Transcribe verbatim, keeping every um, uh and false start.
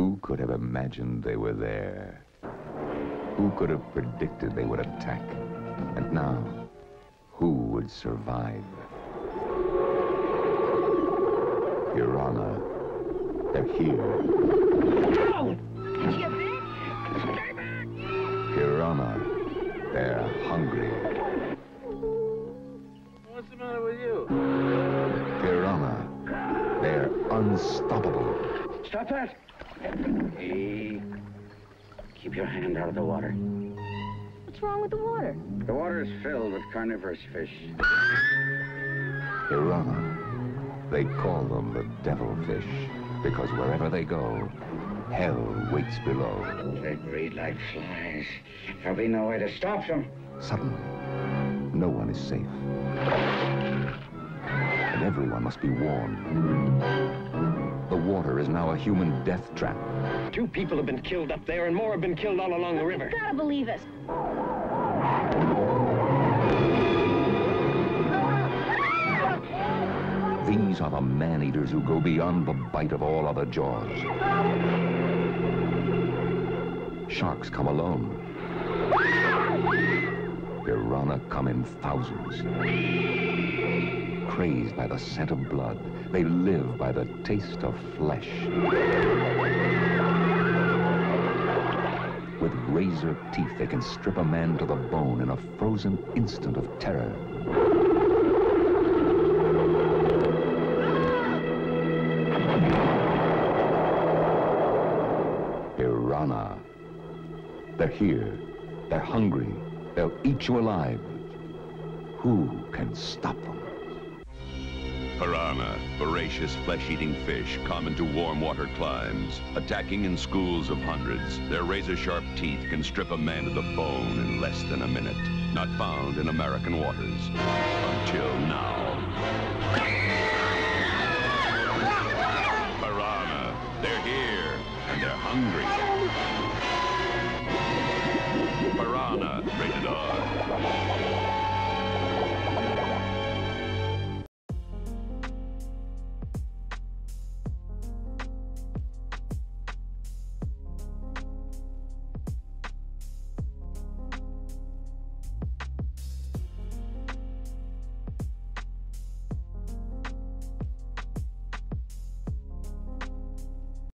Who could have imagined they were there? Who could have predicted they would attack? And now, who would survive? Piranha, they're here. No! You bitch! Stay back! Piranha, they're hungry. What's the matter with you? Piranha, they're unstoppable. Stop that! Hey, keep your hand out of the water. What's wrong with the water? The water is filled with carnivorous fish. Piranha. They call them the devilfish because wherever they go, hell waits below. They breed like flies. There'll be no way to stop them. Suddenly, no one is safe. And everyone must be warned. The water is now a human death trap. Two people have been killed up there, and more have been killed all along the river. You gotta believe us. These are the man-eaters who go beyond the bite of all other jaws. Sharks come alone. Piranha come in thousands. Crazed by the scent of blood, they live by the taste of flesh. With razor teeth, they can strip a man to the bone in a frozen instant of terror. Piranha. They're here. They're hungry. They'll eat you alive. Who can stop them? Piranha, voracious flesh-eating fish common to warm water climes, attacking in schools of hundreds. Their razor-sharp teeth can strip a man to the bone in less than a minute. Not found in American waters until now. Piranha, they're here and they're hungry. Piranha, rated R.